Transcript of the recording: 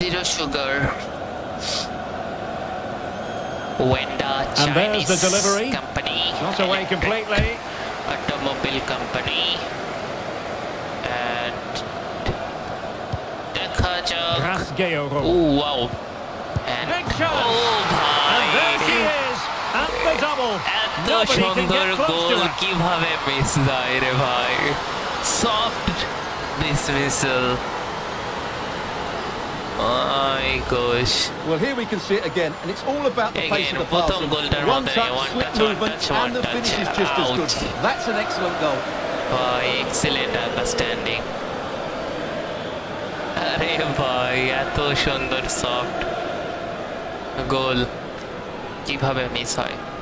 Zero sugar. Wenda Chinese and there's the delivery. Company. Not away completely. Automobile company. And Dekhajak. Oh wow. And there she is at the double. At the Shondor goal kibhabe miss jay re bhai. Soft dismissal. My gosh. Well, here we can see it again, and it's all about the pace of the pass. One touch, quick movement, and the finish is just as good. That's an excellent goal. Boy, excellent understanding. Arey boy, eto shondor soft goal. Kibhabe miss hoy.